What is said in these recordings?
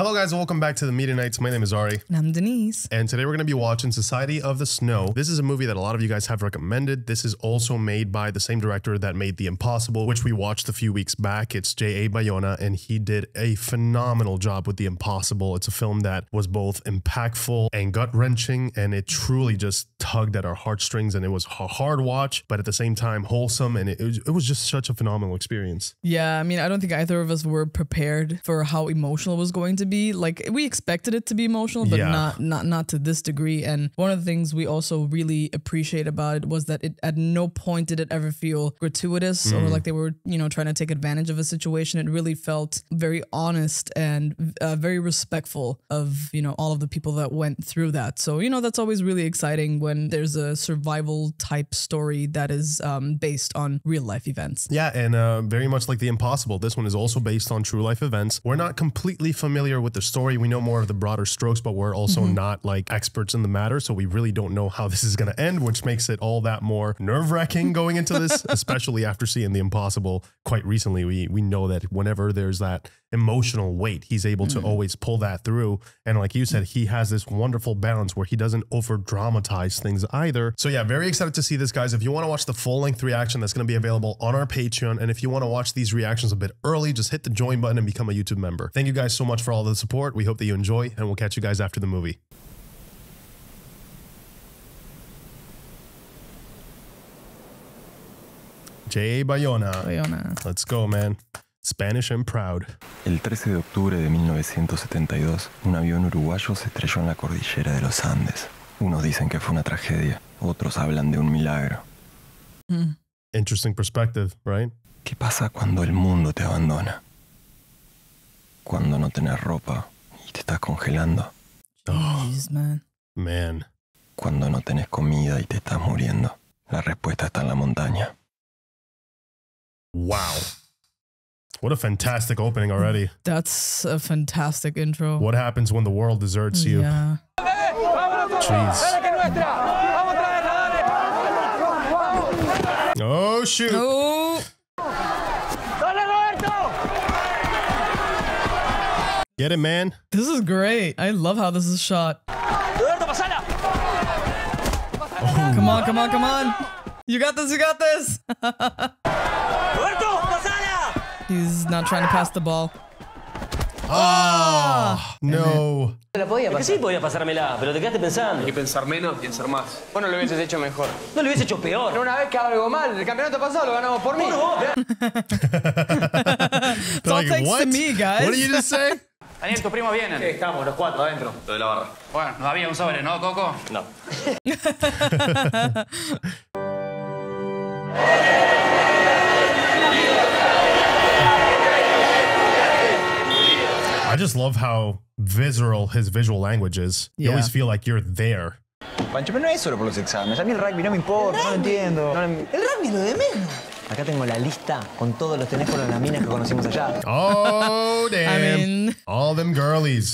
Hello guys and welcome back to The Media Knights. My name is Ari. And I'm Denise. And today we're going to be watching Society of the Snow. This is a movie that a lot of you guys have recommended. This is also made by the same director that made The Impossible, which we watched a few weeks back. It's J.A. Bayona, and he did a phenomenal job with The Impossible. It's a film that was both impactful and gut-wrenching, and it truly just tugged at our heartstrings, and it was a hard watch, but at the same time wholesome, and it was just such a phenomenal experience. Yeah, I mean, I don't think either of us were prepared for how emotional it was going to be. Like, we expected it to be emotional, but yeah, not to this degree. And one of the things we also really appreciate about it was that it at no point did it ever feel gratuitous or like they were, you know, trying to take advantage of a situation. It really felt very honest and very respectful of, you know, all of the people that went through that. So, you know, that's always really exciting when there's a survival type story that is based on real life events. Yeah, and very much like The Impossible, this one is also based on true life events. We're not completely familiar with the story. We know more of the broader strokes, but we're also not like experts in the matter, so we really don't know how this is going to end, which makes it all that more nerve-wracking going into this, especially after seeing The Impossible quite recently. We know that whenever there's that emotional weight, he's able to always pull that through, and like you said, he has this wonderful balance where he doesn't over dramatize things either. So yeah, very excited to see this, guys. If you want to watch the full-length reaction, that's going to be available on our Patreon, and if you want to watch these reactions a bit early, just hit the join button and become a YouTube member. Thank you guys so much for all the support. We hope that you enjoy, and we'll catch you guys after the movie. J.A. Bayona. Let's go, man. Spanish and proud. El 13 de octubre de 1972, un avión uruguayo se estrelló en la cordillera de los Andes. Unos dicen que fue una tragedia, otros hablan de un milagro. Interesting perspective, right? ¿Qué pasa cuando el mundo te abandona? Cuando no tenés ropa y te estás congelando. Jeez, man. Cuando no tenés comida y te estás muriendo. La respuesta está en la montaña. Wow. What a fantastic opening already. That's a fantastic intro. What happens when the world deserts you? Yeah. Jeez. Oh, shoot. Oh. Get it, man. This is great. I love how this is shot. Oh. Come on, come on, come on. You got this, you got this. He's not trying to pass the ball. Oh, no. No podía pasar. Sí podía pasármela, pero te quedaste pensando. Hay que pensar menos, pensar más. Bueno, lo hubieses hecho mejor. No lo hubieses hecho peor. Una vez que algo mal, el campeonato pasado lo ganamos por mí. It's all thanks to me, guys. What did you just say? Daniel, tus primos vienen. Sí, estamos, los cuatro adentro. Lo de la barra. Bueno, no había un sobre, ¿no, Coco? No. I just love how visceral his visual language is. Yeah. You always feel like you're there. Pancho, pero no es solo por los exámenes. A mí el rugby no me importa, no entiendo. El rugby es lo de menos. Acá tengo la lista con todos los teléfonos de las minas que conocimos allá. Oh, damn. I mean... all them girlies.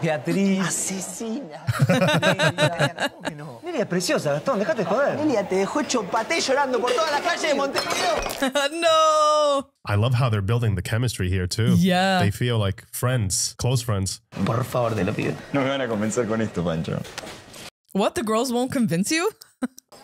Beatriz. Asesina. Lilia, ¿cómo que no? Lilia es preciosa, Gastón, dejate de joder. Lilia te dejó chopaté llorando por todas las calles de Montevideo. No. I love how they're building the chemistry here, too. Yeah. They feel like friends, close friends. Por favor, te lo pido. No me van a convencer con esto, Pancho. What? The girls won't convince you?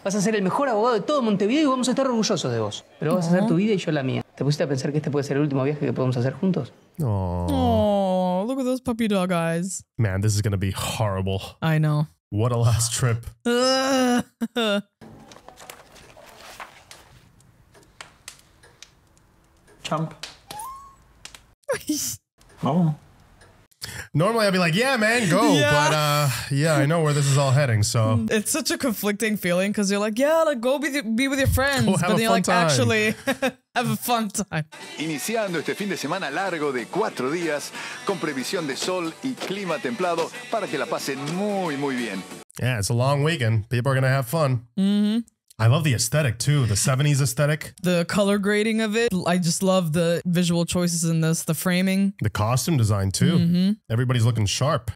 Vas a ser el mejor abogado de todo Montevideo y vamos a estar orgullosos de vos. Pero vas a hacer tu vida y yo la mía. ¿Te pusiste a pensar que este puede ser el último viaje que podemos hacer juntos? Oh, look at those puppy dog eyes. Man, this is gonna be horrible. I know. What a last trip. Chump. Oh. Normally I'd be like, yeah, man, go. Yeah. But yeah, I know where this is all heading. So it's such a conflicting feeling because you're like, yeah, like go be with your friends, but then you're like, actually, have a fun time. Iniciando este fin de semana largo de 4 días con previsión de sol y clima templado para que la pasen muy bien. Yeah, it's a long weekend. People are gonna have fun. I love the aesthetic, too. The 70s aesthetic. The color grading of it. I just love the visual choices in this. The framing. The costume design, too. Everybody's looking sharp.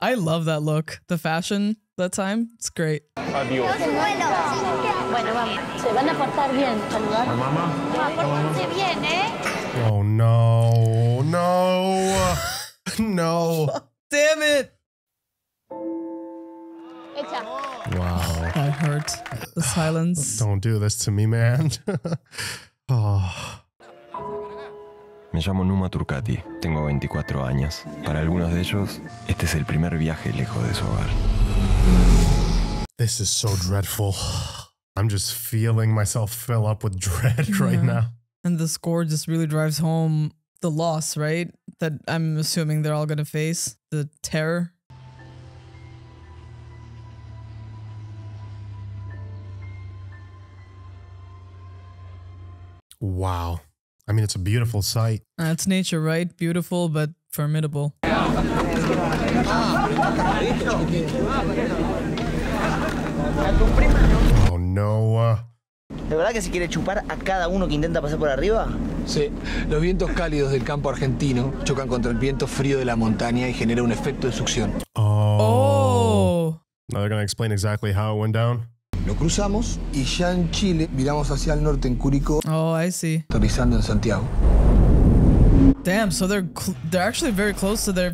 I love that look. The fashion that time. It's great. Adios. Oh, no. No. No. Oh, damn it. Wow. That hurt. The silence. Don't do this to me, man. Oh. Me llamo Numa Turcatti. Tengo 24 años. Para algunos de ellos, este es el primer viaje lejos de su hogar. This is so dreadful. I'm just feeling myself fill up with dread right now. And the score just really drives home the loss, right? That I'm assuming they're all going to face. The terror. Wow. I mean, it's a beautiful sight. It's nature, right? Beautiful, but formidable. Oh, no. ¿De verdad que se quiere chupar a cada uno que intenta pasar por arriba? Sí. Los vientos cálidos del campo argentino chocan contra el viento frío de la montaña y genera un efecto de succión. Oh. Now they're going to explain exactly how it went down. Lo cruzamos y ya en Chile miramos hacia el norte en Curicó. Oh, I see. Aterrizando en Santiago. Damn, so they're actually very close to their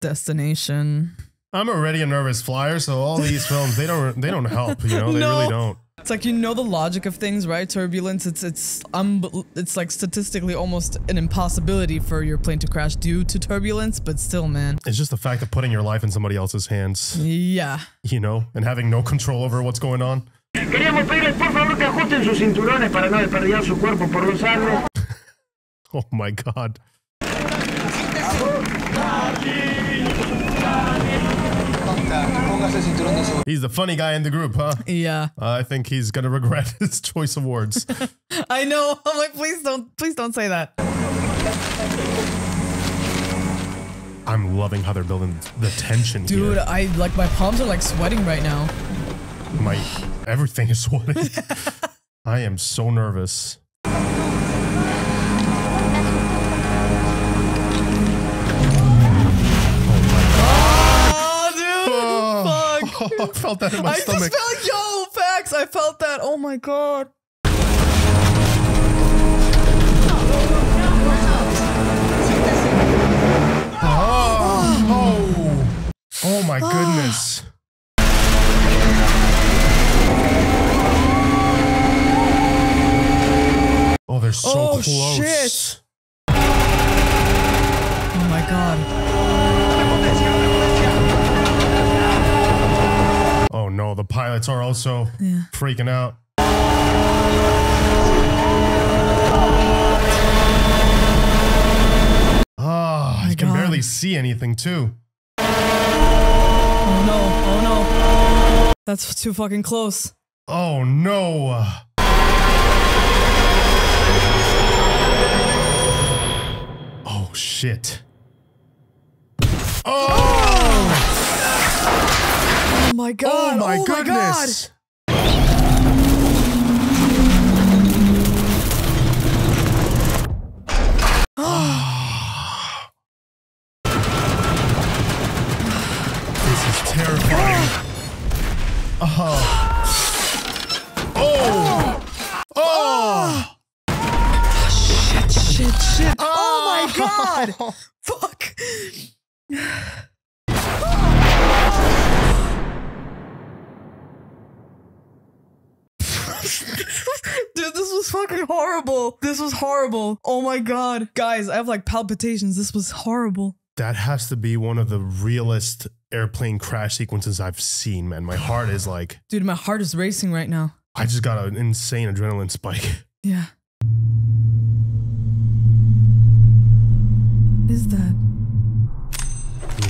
destination. I'm already a nervous flyer, so all these films they don't help, you know, they really don't. It's like, you know, the logic of things, right? Turbulence, it's like statistically almost an impossibility for your plane to crash due to turbulence, but still, man. It's just the fact of putting your life in somebody else's hands. Yeah. You know, and having no control over what's going on. Oh my God. He's the funny guy in the group, huh? Yeah. I think he's gonna regret his choice of words. I know. I'm like, please don't say that. I'm loving how they're building the tension. Dude, here. I like, my palms are like sweating right now. Everything is sweating. I am so nervous. I felt that in my stomach. I just felt, yo, facts. I felt that. Oh my God. Oh, oh my goodness. Oh, they're so close. Oh, shit. Oh my God. Oh no, the pilots are also freaking out. Ah, I can barely see anything too. Oh no, oh no. That's too fucking close. Oh no. Oh shit. Oh! Oh my God! Oh my goodness! My God. This is terrifying. Oh! Oh! Oh! Shit! Shit! Shit! Oh my God! Fuck! Dude, this was fucking horrible. This was horrible. Oh my God. Guys, I have like palpitations. This was horrible. That has to be one of the realest airplane crash sequences I've seen, man. My heart is like... Dude, my heart is racing right now. I just got an insane adrenaline spike. Yeah. Is that...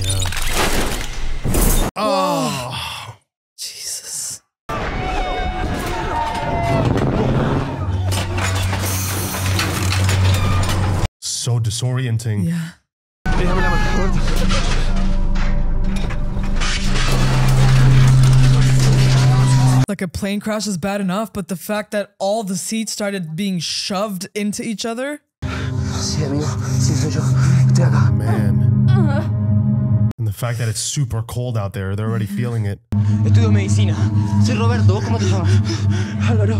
Yeah. Oh... So disorienting. Yeah. Like, a plane crash is bad enough, but the fact that all the seats started being shoved into each other. Oh, man. And the fact that it's super cold out there, they're already feeling it. Estudio medicina. Soy Roberto. ¿Cómo te llamas? Álvaro.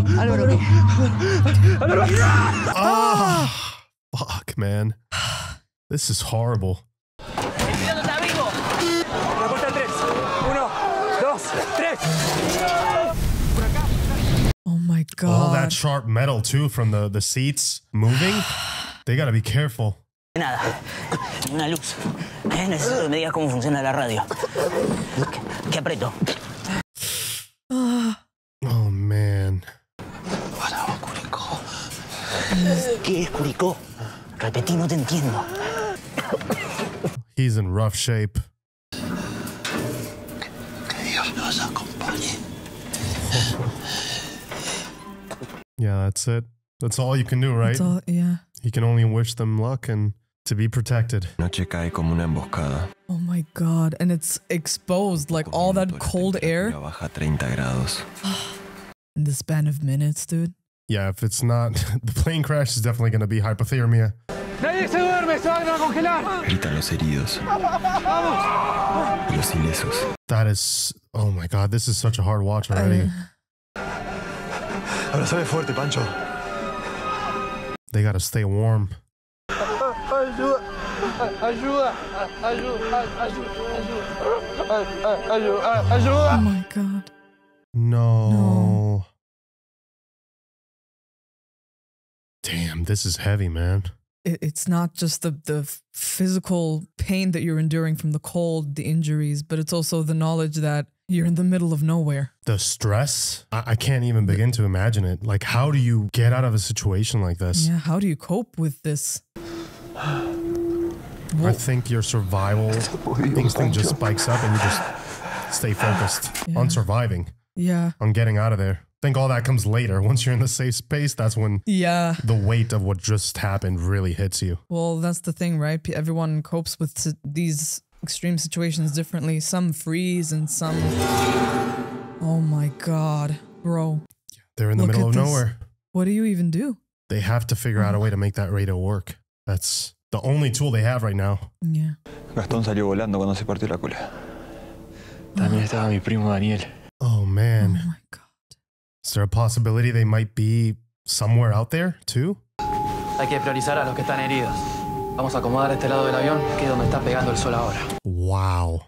Álvaro. Álvaro. Fuck, man. This is horrible. tirando está vivo. La cuenta de tres. 1, 2, 3. Oh my God. All that sharp metal too from the seats moving. They gotta be careful. Nada, una luz. Necesito que me digas cómo funciona la radio. ¿Qué aprieto? Oh man. Curicó. ¿Qué es Curicó? Repetí, no te entiendo. He's in rough shape. Que Dios nos acompañe. Yeah, that's it. That's all you can do, right? That's all, yeah. He can only wish them luck and to be protected. Noche cae como una emboscada. Oh my God, and it's exposed, like all that cold air. Baja 30 grados. In the span of minutes, dude. Yeah, if it's not, the plane crash is definitely going to be hypothermia. Nadie se duerme, se van a congelar. Gritan los heridos. Vamos. Los ilesos. That is, oh my God, this is such a hard watch already. Abrazame fuerte, Pancho. They gotta stay warm. Oh my God. No. Damn, this is heavy, man. It's not just the physical pain that you're enduring from the cold, the injuries, but it's also the knowledge that you're in the middle of nowhere. The stress, I can't even begin to imagine it. Like, how do you get out of a situation like this? Yeah, how do you cope with this? I think your survival, thing just spikes up and you just stay focused on surviving. Yeah. On getting out of there. I think all that comes later. Once you're in the safe space, that's when the weight of what just happened really hits you. Well, that's the thing, right? Everyone copes with these extreme situations differently. Some freeze and some... Oh my God, bro. They're in the middle of nowhere. What do you even do? They have to figure out a way to make that radio work. That's the only tool they have right now. Yeah. Gastón salió volando cuando se partió la cola. También estaba mi primo Daniel. Oh man. Oh my God. Is there a possibility they might be somewhere out there too? Hay que priorizar a los que están heridos. Vamos a acomodar este lado del avión, que es donde está pegando el sol ahora. Wow.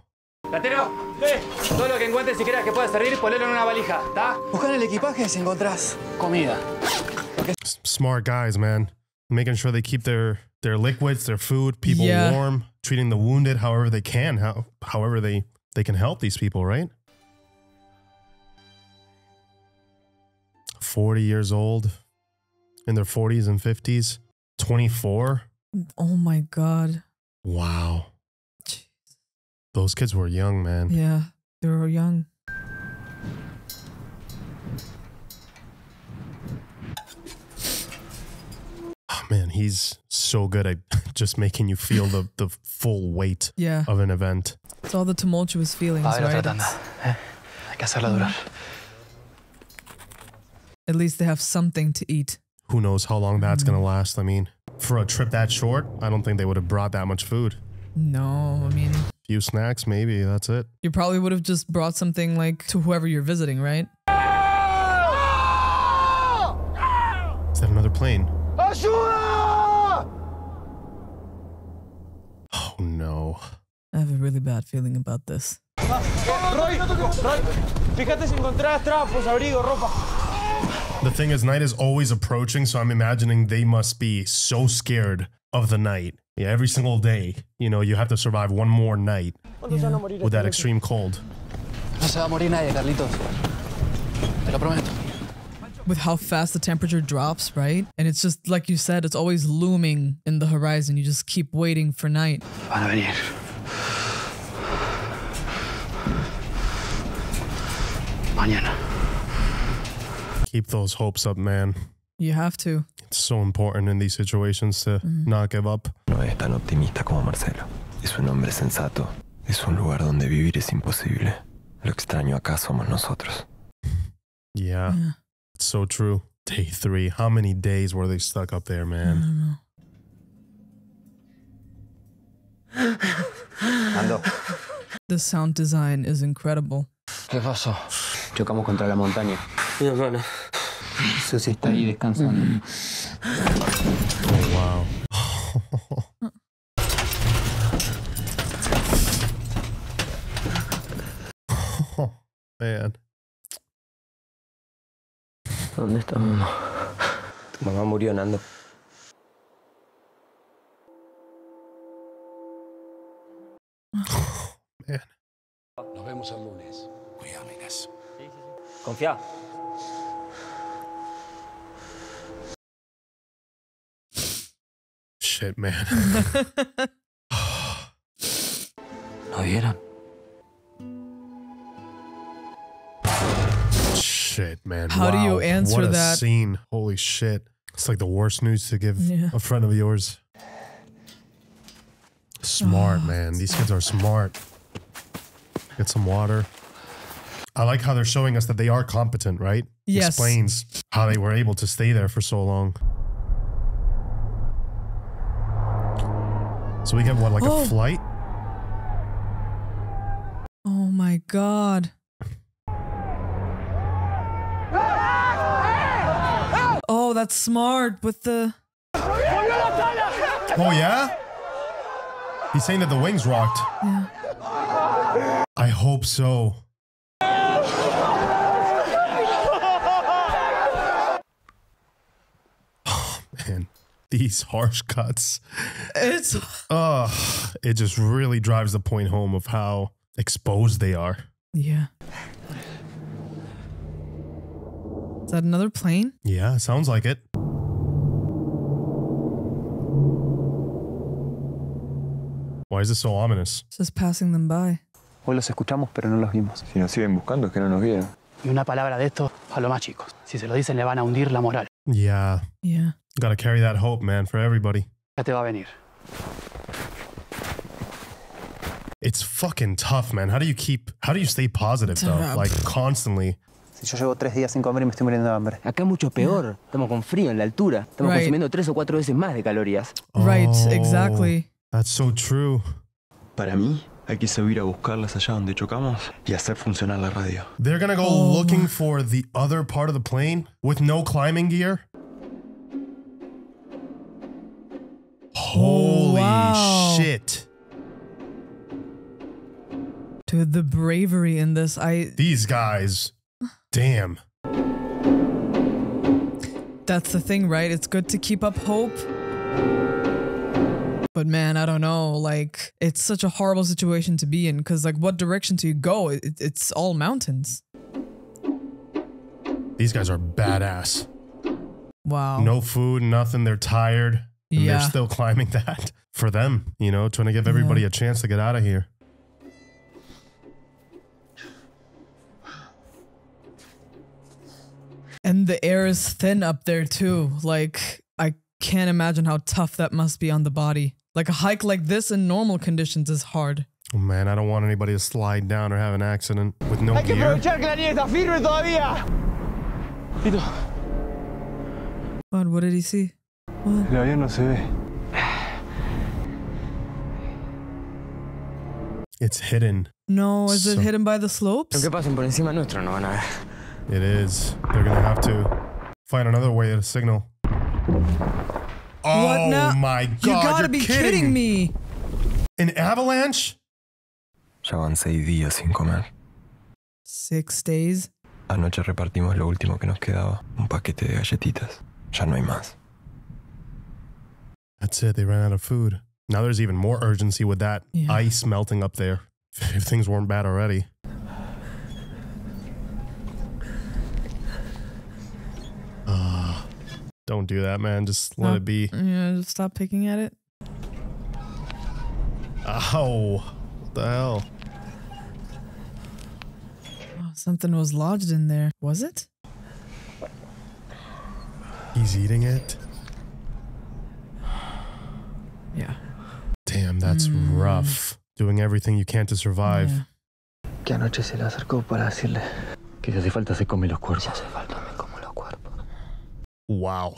Latero, ve, todo lo que encuentres y creas que pueda servir, ponelo en una valija, ¿está? Busca en el equipaje si encontrás comida. Smart guys, man. Making sure they keep their liquids, their food, people warm, treating the wounded however they can, however they can help these people, right? 40 years old, in their 40s and 50s, 24. Oh my God. Wow. Jeez. Those kids were young, man. Yeah, they were young. Oh man, he's so good at just making you feel the full weight of an event. It's all the tumultuous feelings, right? Hay que hacerla durar. At least they have something to eat. Who knows how long that's going to last. I mean, for a trip that short, I don't think they would have brought that much food. No, I mean... A few snacks, maybe, that's it. You probably would have just brought something, like, to whoever you're visiting, right? Is that another plane? Oh, no. I have a really bad feeling about this. Roy, fíjate si encontrás trapos, abrigo, ropa. The thing is, night is always approaching, so I'm imagining they must be so scared of the night. Yeah, every single day, you know, you have to survive one more night with that extreme cold. No se va a morir nadie, Carlitos. Te lo prometo. With how fast the temperature drops, right? And it's just, like you said, it's always looming in the horizon. You just keep waiting for night. Van a venir. Mañana. Keep those hopes up, man. You have to. It's so important in these situations to not give up. No es tan optimista como Marcelo. Es un hombre sensato. Es un lugar donde vivir es imposible. Lo extraño acá somos nosotros. Yeah, it's so true. Day 3. How many days were they stuck up there, man? Nando. The sound design is incredible. ¿Qué pasó? Chocamos contra la montaña. Mi hermana. Susi está ahí descansando. Oh, wow. Man. ¿Dónde está mamá? Tu mamá murió, Nando. Oh, man. Nos vemos el lunes. Cuidado, miras. Confía. Shit, man. ¿No vieron? Shit, man. How do you answer that? What a scene. Holy shit. It's like the worst news to give a friend of yours. Smart, man. These kids are smart. Get some water. I like how they're showing us that they are competent, right? Yes. Explains how they were able to stay there for so long. So we get what, like a flight? Oh my God. Oh, that's smart with the... Oh, yeah? He's saying that the wings rocked. Yeah. I hope so. Oh, man. These harsh cuts. It's... it just really drives the point home of how exposed they are. Yeah. Is that another plane? Yeah, sounds like it. Why is it so ominous? It's just passing them by. Hoy los escuchamos, pero no los vimos. Si nos siguen buscando, es que no nos vieron. Y una palabra de estos a los más chicos. Si se lo dicen, le van a hundir la moral. Yeah. Yeah. Gotta carry that hope, man, for everybody. Ya te va a venir. It's fucking tough, man. How do you stay positive, though? Like, constantly. Si yo llevo 3 días sin comer y me estoy muriendo de hambre. Acá mucho peor. Estamos con frío en la altura. Estamos consumiendo 3 o 4 veces más de calorías. Right, exactly. That's so true. Para mí, hay que salir a buscarlas allá donde chocamos y hacer funcionar la radio. They're gonna go looking for the other part of the plane with no climbing gear. Holy shit! Dude, the bravery in this. These guys. Damn. That's the thing, right? It's good to keep up hope. But man, I don't know, like, it's such a horrible situation to be in, because, like, what direction do you go? It's all mountains. These guys are badass. Wow. No food, nothing, they're tired, and they're still climbing that. For them, you know, trying to give everybody a chance to get out of here. And the air is thin up there, too, like, I can't imagine how tough that must be on the body. Like, a hike like this in normal conditions is hard. Oh man, I don't want anybody to slide down or have an accident with no gear. Hay que aprovechar que la nieve está firme todavía. Fito. What did he see? What? El avión no se ve. It's hidden. No, is it hidden by the slopes? Lo que pasen por encima nuestro no van a ver. It is. They're gonna have to find another way to signal. Oh my God! You gotta be kidding me! An avalanche? Ya van 6 días sin comer. 6 days? Anoche repartimos lo último que nos quedaba, un paquete de galletitas. Ya no hay más. That's it. They ran out of food. Now there's even more urgency with that ice melting up there. If things weren't bad already. Don't do that, man. Just let it be. Yeah, just stop picking at it. Ow. What the hell? Oh, something was lodged in there. Was it? He's eating it? Yeah. Damn, that's rough. Doing everything you can to survive. Que anoche se le acercó para decirle que si hace falta se come los cuerpos. Si hace falta me como los cuerpos. Wow.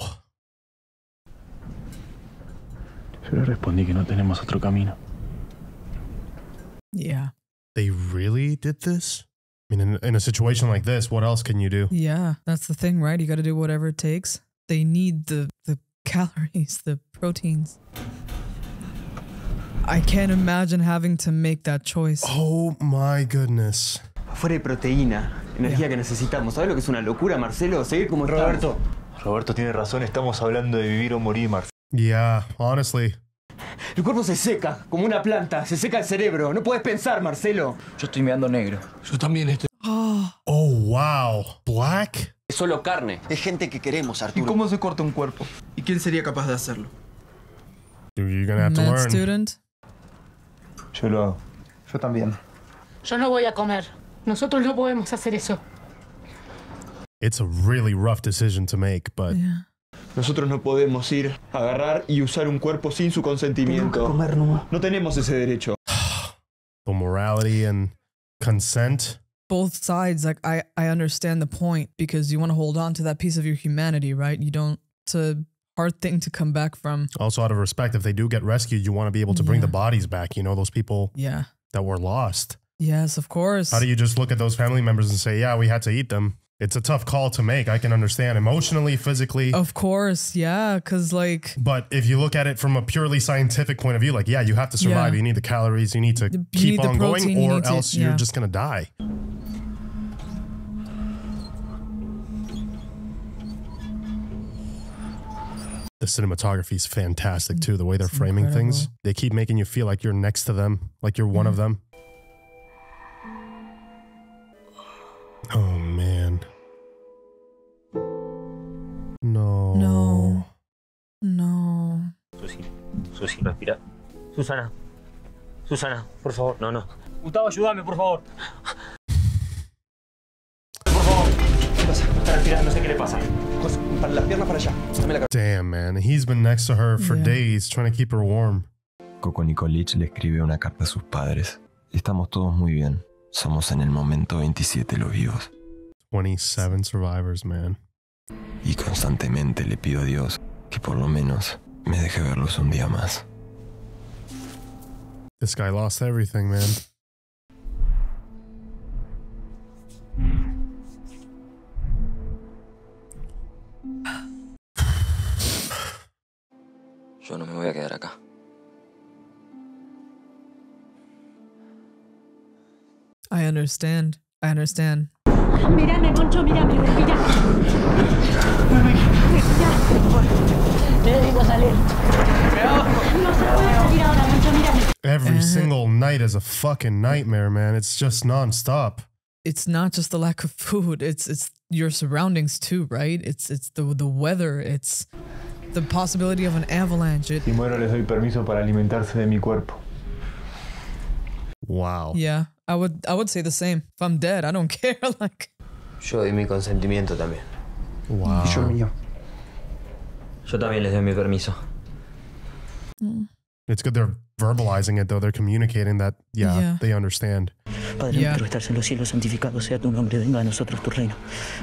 Yo le respondí que no tenemos otro camino. Yeah. They really did this? I mean, in a situation like this, what else can you do? Yeah, that's the thing, right? You got to do whatever it takes. They need the calories, the proteins. I can't imagine having to make that choice. Oh my goodness. fuera de proteína, energía que necesitamos. ¿Sabes lo que es una locura, Marcelo? Seguir como Roberto. Estamos. Roberto tiene razón, estamos hablando de vivir o morir, Marcelo. Yeah, honestly. El cuerpo se seca, como una planta. Se seca el cerebro. No puedes pensar, Marcelo. Yo estoy mirando negro. Yo también estoy. Oh, wow. Black. Es solo carne. Es gente que queremos, Arturo. ¿Y cómo se corta un cuerpo? ¿Y quién sería capaz de hacerlo? Dude, you're gonna have to learn. Student. Yo lo hago. Yo también. Yo no voy a comer. Nosotros no podemos hacer eso. It's a really rough decision to make, but... Yeah. Nosotros no podemos ir, agarrar y usar un cuerpo sin su consentimiento. Tengo que comer, Numa. No tenemos ese derecho. The morality and consent. Both sides, like, I understand the point, because you want to hold on to that piece of your humanity, right? You don't... It's a hard thing to come back from. Also, out of respect, if they do get rescued, you want to be able to bring the bodies back, you know, those people that were lost. Yes, of course. How do you just look at those family members and say, yeah, we had to eat them? It's a tough call to make. I can understand emotionally, physically. Of course, yeah, because like... But if you look at it from a purely scientific point of view, like, yeah, you have to survive. Yeah. You need the calories. You need to keep on going, or else you're just going to die. The cinematography is fantastic, too. The way they're framing things. They keep making you feel like you're next to them, like you're one of them. Oh, man. No. No. No. Susi, respira. Susana. Susana, por favor. No, no. Gustavo, ayúdame, por favor. Por favor. ¿Qué pasa? Está respirando, no sé qué le pasa. Para las piernas para allá. Damn, man. He's been next to her for days, trying to keep her warm. Coco Nicolich le escribe una carta a sus padres. Estamos todos muy bien. Somos en el momento 27 los vivos. 27 survivors, man. Y constantemente le pido a Dios que por lo menos me deje verlos un día más. This guy lost everything, man. Yo no me voy a quedar acá. I understand. I understand. Mírame, Poncho, mírame, respira. Respira, por favor. Te digo salir. No se puede salir ahora, Poncho, mírame. Every single night is a fucking nightmare, man. It's just nonstop. It's not just the lack of food. It's your surroundings too, right? It's the weather. It's the possibility of an avalanche. Si muero, les doy permiso para alimentarse de mi cuerpo. Wow. Yeah. I would say the same. If I'm dead, I don't care. Like. Yo doy mi consentimiento también. Wow. Y yo mío. Yo también les doy mi permiso. It's good they're verbalizing it though. They're communicating that. Yeah, they understand. Padre nuestro que estás en los cielos, santificado sea tu nombre. Venga a nosotros tu reino.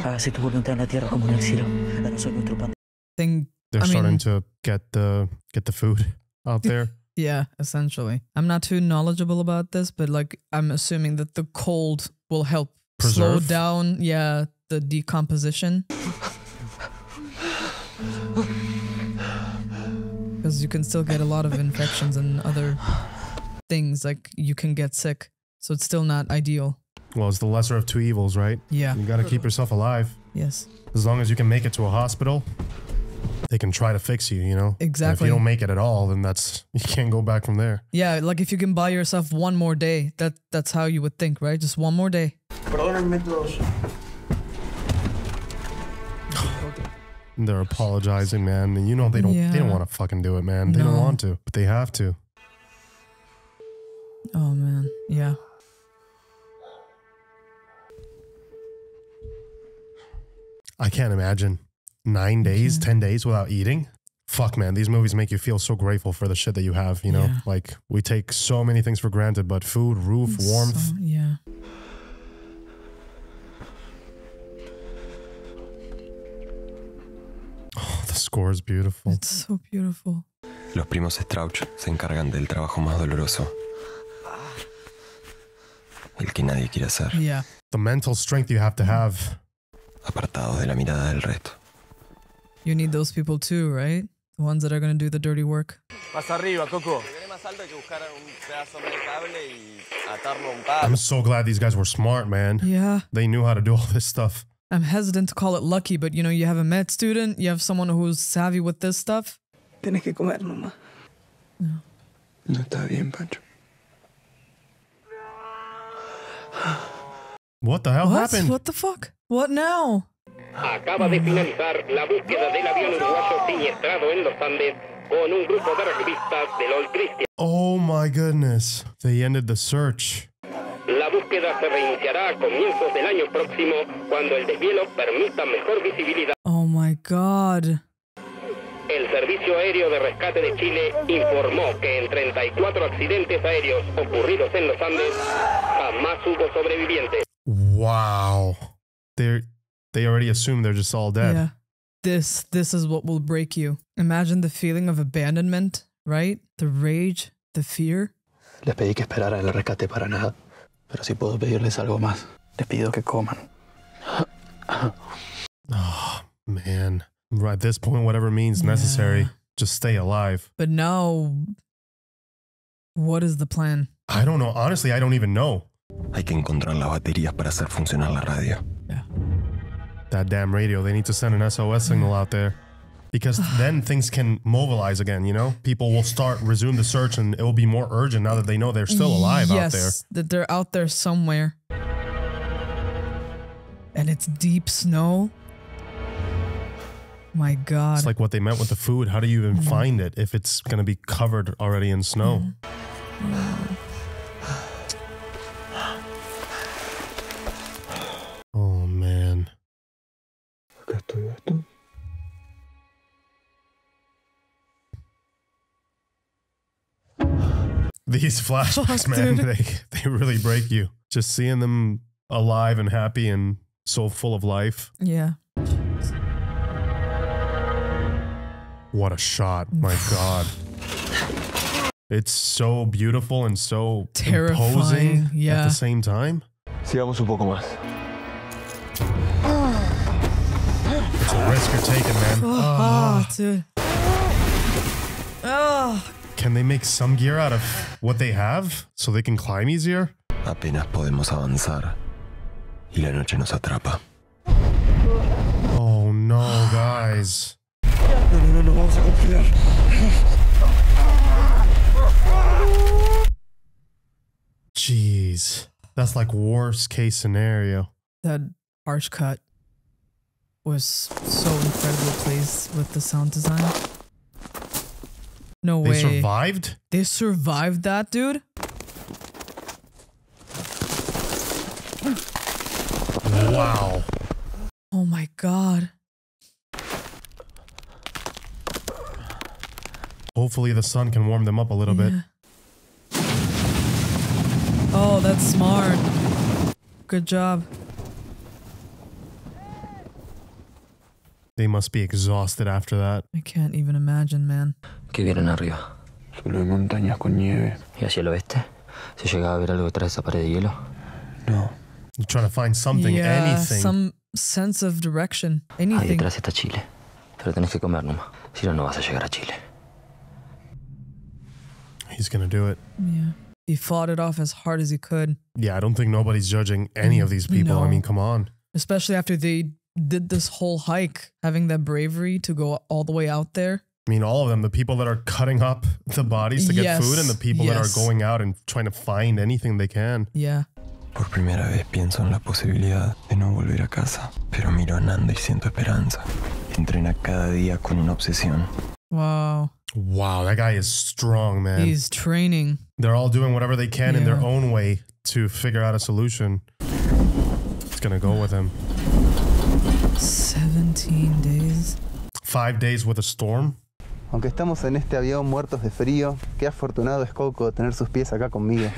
Hágase tu voluntad en la tierra como en el cielo. Danos hoy nuestro pan. They're starting to get the food out there. Yeah, essentially. I'm not too knowledgeable about this, but like I'm assuming that the cold will help preserve, slow down, the decomposition. Because you can still get a lot of infections and other things, like you can get sick. So it's still not ideal. Well, it's the lesser of two evils, right? Yeah. You gotta keep yourself alive. Yes. As long as you can make it to a hospital. They can try to fix you, you know? Exactly. And if you don't make it at all, then that's, you can't go back from there. Yeah, like if you can buy yourself one more day, that's how you would think, right? Just one more day. They're apologizing, man. And you know they don't want to fucking do it, man. They don't want to, but they have to. Oh, man. Yeah. I can't imagine. 9 days, 10 days without eating. Fuck, man, these movies make you feel so grateful for the shit that you have, you know? Like, we take so many things for granted, but food, roof, warmth. So, yeah. Oh, the score is beautiful. It's so beautiful. Los primos Strauch se encargan del trabajo más doloroso. El que nadie quiere hacer. Yeah. The mental strength you have to have. Apartados de la mirada del resto. You need those people too, right? The ones that are going to do the dirty work. Más arriba, Coco. más alto hay que buscar un pedazo de cable y atarlo a un palo. I'm so glad these guys were smart, man. Yeah. They knew how to do all this stuff. I'm hesitant to call it lucky, but you know, you have a med student, you have someone who's savvy with this stuff. Tienes que comer, mamá. No. No está bien, Pancho. What the hell happened? What the fuck? What now? Acaba de finalizar la búsqueda del avión uruguayo siniestrado en los Andes con un grupo de activistas del Old Christian. Oh my goodness. They ended the search. La búsqueda se reiniciará a comienzos del año próximo cuando el deshielo permita mejor visibilidad. Oh my god. El Servicio Aéreo de Rescate de Chile informó que en 34 accidentes aéreos ocurridos en los Andes jamás hubo sobrevivientes. Wow. They already assume they're just all dead. Yeah. This is what will break you. Imagine the feeling of abandonment, right? The rage, the fear. Les pedí que esperaran el rescate para nada, pero si puedo pedirles algo más, les pido que coman. Oh, man. Right, at this point, whatever means necessary, just stay alive. But now, what is the plan? I don't know. Honestly, I don't even know. Hay que encontrar las baterías para hacer funcionar la radio. Yeah. That damn radio, they need to send an SOS signal out there. Because then things can mobilize again, you know? People will resume the search, and it will be more urgent now that they know they're still alive out there. Yes, that they're out there somewhere. And it's deep snow. My God. It's like what they meant with the food. How do you even find it if it's going to be covered already in snow? Oh, man. These flashbacks, man, they really break you. Just seeing them alive and happy and so full of life. Yeah. What a shot, my God. It's so beautiful and so terrifying, imposing at the same time. Sigamos un poco más. It's a risk you're taking, man. Can they make some gear out of what they have so they can climb easier? Apenas podemos avanzar y la noche nos atrapa. Oh no, guys. No, vamos a confiar. Jeez. That's like worst case scenario. That arch cut was so incredibly placed with the sound design. No way. They survived? They survived that, dude? Wow. Oh my God. Hopefully the sun can warm them up a little bit. Oh, that's smart. Good job. They must be exhausted after that. I can't even imagine, man. ¿Qué vienen arriba? Solo hay montañas con nieve. ¿Y hacia el oeste? ¿Se llegaba a ver algo detrás de esa pared de hielo? No. You're trying to find something, anything. Some sense of direction. Anything. Ahí detrás está Chile. Pero tenés que comer nomás. Si no, no vas a llegar a Chile. He's gonna do it. Yeah. He fought it off as hard as he could. Yeah, I don't think nobody's judging any of these people. No. I mean, come on. Especially after they did this whole hike, having that bravery to go all the way out there. I mean, all of them, the people that are cutting up the bodies to get food and the people that are going out and trying to find anything they can. Yeah. Por primera vez pienso en la posibilidad de no volver a casa, pero miro a Nando y siento esperanza. Entrena cada día con una obsesión. Wow. Wow, that guy is strong, man. He's training. They're all doing whatever they can in their own way to figure out a solution. It's gonna go with him. 17 days. 5 days with a storm. Aunque estamos en este avión muertos de frío, qué afortunado es Coco tener sus pies acá conmigo.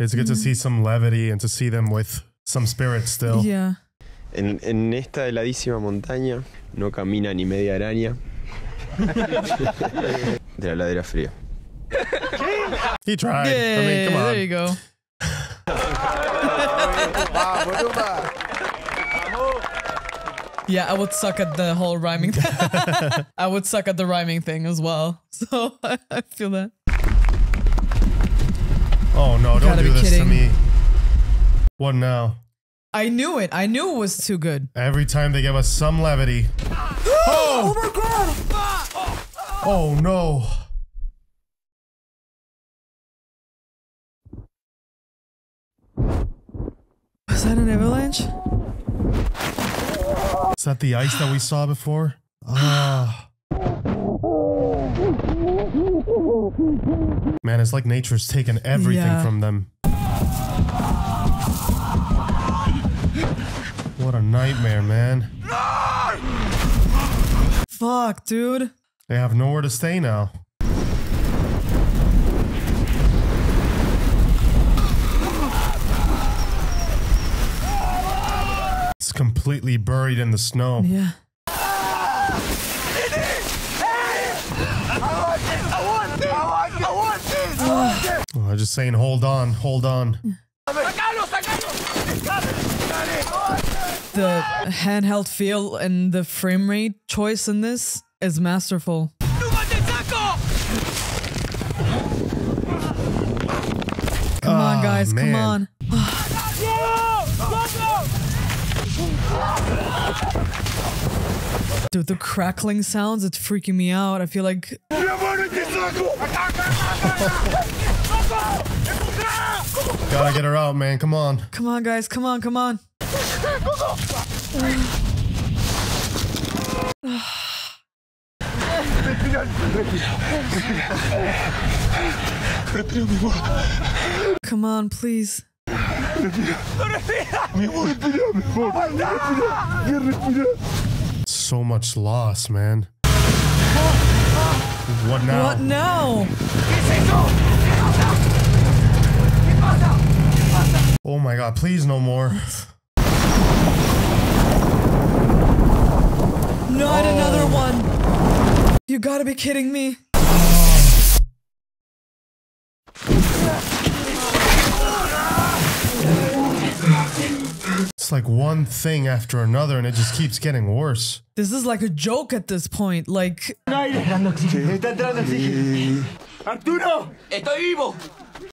It's good to see some levity and to see them with some spirit still. Yeah. En esta heladísima montaña no camina ni media araña. De la ladera fría. He tried. Yay, I mean, come on. There you go. Yeah, I would suck at the whole rhyming thing. I would suck at the rhyming thing as well. So I feel that. Oh no, don't do this to me. What now? I knew it. I knew it was too good. Every time they give us some levity. Oh! Oh my god! Oh no. Was that an avalanche? Is that the ice that we saw before? Ah. Man, it's like nature's taken everything from them. What a nightmare, man. No! Fuck, dude. They have nowhere to stay now. It's completely buried in the snow. Yeah. I want this. Just saying, hold on, hold on. The handheld feel and the frame rate choice in this is masterful. Come on, guys, man. Come on. Dude, the crackling sounds, it's freaking me out. I feel like... Gotta get her out, man. Come on. Come on, guys. Come on, come on. Come on, please. So much loss, man. What now? What now? Oh my god, please no more. Not another one. You gotta be kidding me. It's like one thing after another, and it just keeps getting worse. This is like a joke at this point. Like, Arturo, estoy vivo.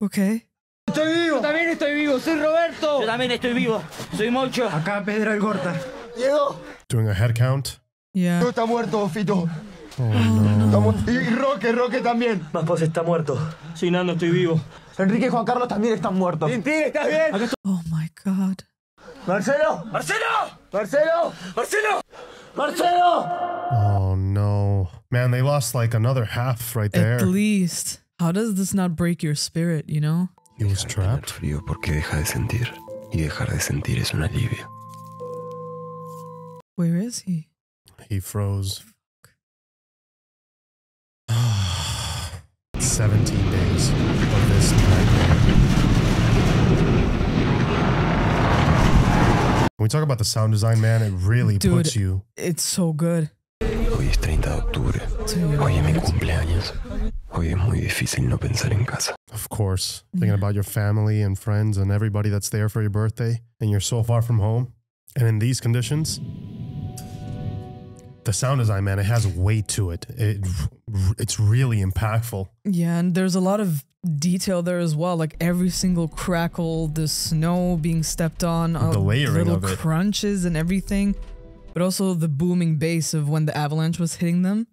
Okay. Estoy vivo. Yo también estoy vivo. Soy Roberto. Yo también estoy vivo. Soy Mocho. Acá Pedro el Gorta. Diego. Doing a head count. Yeah. Yo está muerto, Fito. Oh no. Y Roque, Roque también. Maspos está muerto. Soy Nando, estoy vivo. Enrique y Juan Carlos también están muertos. Tintin, ¿estás bien? Oh my god. Marcelo! Marcelo! Marcelo! Marcelo! Marcelo! Oh no. Man, they lost like another half right there. At least. How does this not break your spirit, you know? He was trapped. Frío porque deja de sentir. Y dejar de sentir es un alivio. Where is he? He froze. 17 days of this nightmare. When we talk about the sound design, man, it really puts you... It's so good. Hoy es 30 de octubre. Hoy es mi cumpleaños. Hoy es muy difícil no pensar en casa. Of course. Thinking about your family and friends and everybody that's there for your birthday. And you're so far from home. And in these conditions... The sound design, man, it has weight to it. It's really impactful. Yeah, and there's a lot of detail there as well. Like every single crackle, the snow being stepped on, the layering of it, crunches and everything. But also the booming bass of when the avalanche was hitting them.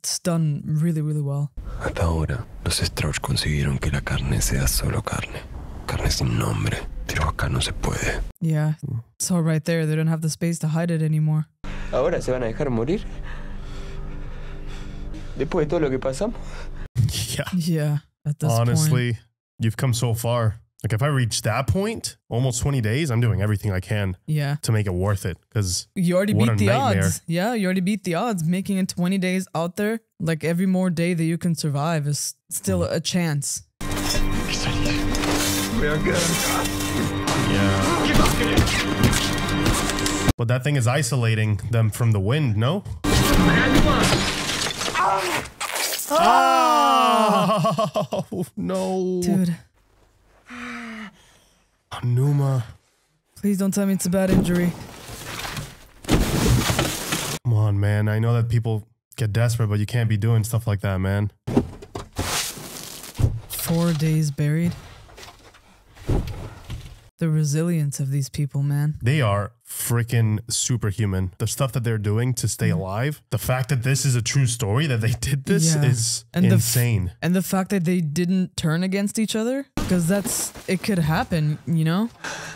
It's done really, really well. Hasta ahora, los Strauch consiguieron que la carne sea solo carne. Carne sin nombre. Pero acá no se puede. Yeah, it's all right there. They don't have the space to hide it anymore. Ahora se van a dejar morir. Después de todo lo que pasamos. Yeah. At this point, you've come so far. Like if I reach that point, almost 20 days, I'm doing everything I can. Yeah. To make it worth it, because you already beat the odds. Yeah, you already beat the odds. Making it 20 days out there, like every more day that you can survive is still a chance. We are good. Yeah. But that thing is isolating them from the wind, no? Oh, no. Dude. Numa. Please don't tell me it's a bad injury. on, man. I know that people get desperate, but you can't be doing stuff like that, man. 4 days buried. The resilience of these people, man. They are freaking superhuman. The stuff that they're doing to stay alive, the fact that this is a true story, that they did this, is insane. And the fact that they didn't turn against each other, because that's, it could happen, you know?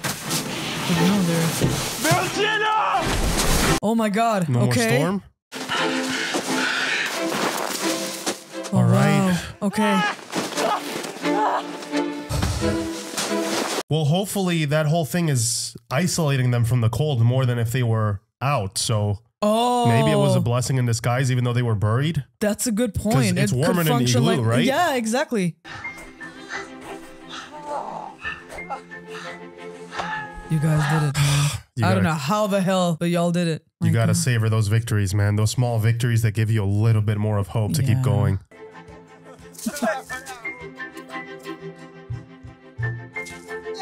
But no, they're... Oh my God, no okay. More storm? Oh, all right. Wow. Okay. Well, hopefully that whole thing is isolating them from the cold more than if they were out. So maybe it was a blessing in disguise, even though they were buried. That's a good point. It's warmer than the igloo, like, right? Yeah, exactly. You guys did it. I don't know how the hell, but y'all did it. You gotta savor those victories, man. Those small victories that give you a little bit more of hope to keep going.